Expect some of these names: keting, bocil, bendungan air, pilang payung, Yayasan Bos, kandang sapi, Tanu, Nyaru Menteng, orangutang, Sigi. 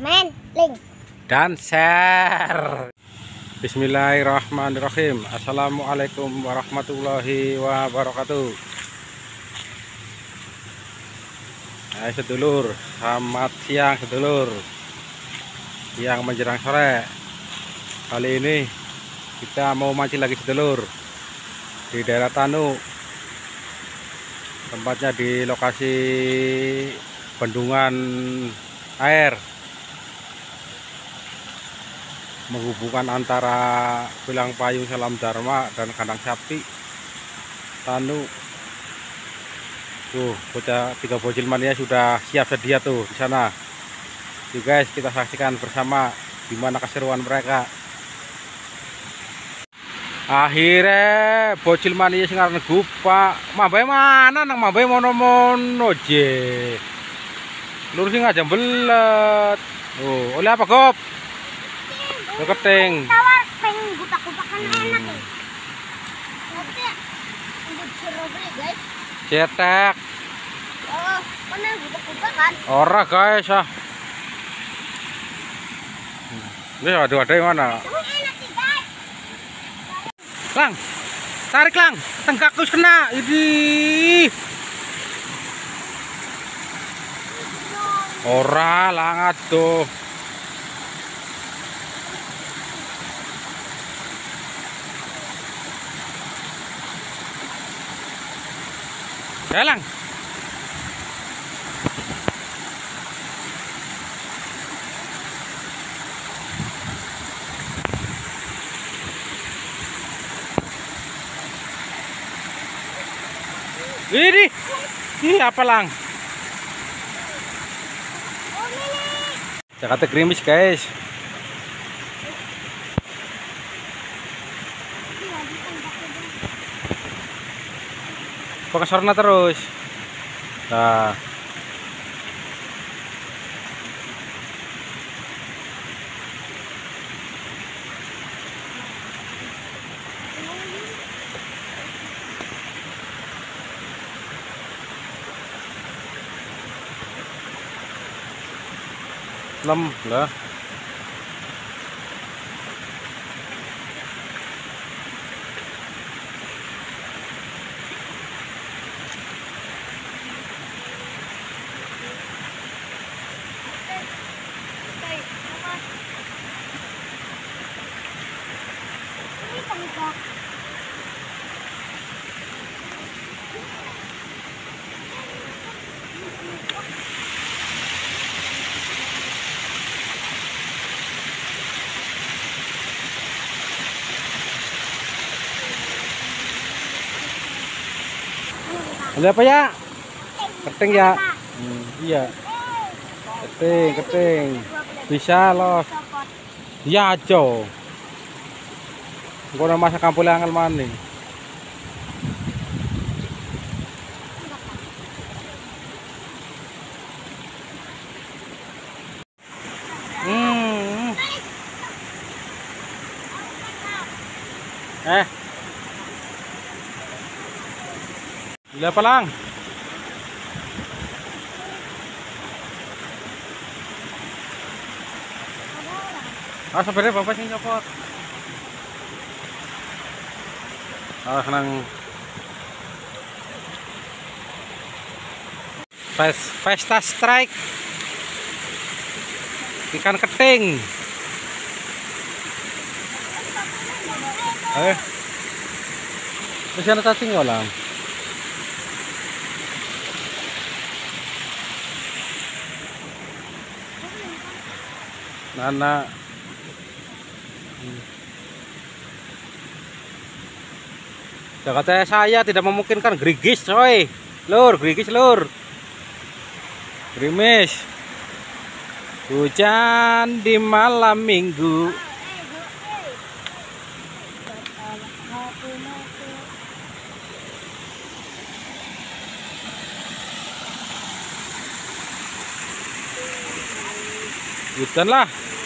komen, link, dan share. Bismillahirrahmanirrahim. Assalamualaikum warahmatullahi wabarakatuh. Hai sedulur, selamat siang sedulur. Siang menjelang sore. Kali ini kita mau mancing lagi sedulur di daerah Tanu. Tempatnya di lokasi bendungan air menghubungkan antara Pilang Payung Salam Dharma dan Kandang Sapi Tanu. Tuh, bocah tiga bocil mania sudah siap sedia tuh di sana. Yuk guys, kita saksikan bersama gimana keseruan mereka. Akhirnya bocil mania singar negu Pak Mabai mana nang Mabai mono-mono je. Lurus sing aja belet. Oh, oleh apa Gob? Keting. Tawar pengen gutak-gutakan enak nih. Nanti untuk jerobel guys. Cetek. Oh, mana gutak-gutakan? Ora guys ah. Ini ada yang mana? Lang, tarik lang, tengkak terus kena, ini. Ora langat tuh. Ya lang. Ini apa lang? Jakarta gerimis guys. Fokus warna terus. Nah. Lem lah. Ini tengkak. Ada apa ya? Keting ya? Iya. Keting. Bisa loh. Ya aja. Gua masak kampule angel maning. Berapa lang? Ah sebenarnya bapak sih copot. Ah senang. Pesta strike. Ikan keting. Masih ada cacing nggak lang? Anak Jakarta saya tidak memungkinkan gerigis coy. Lur, gerigis lur. Gerimis. Hujan di malam minggu. Hujan lah.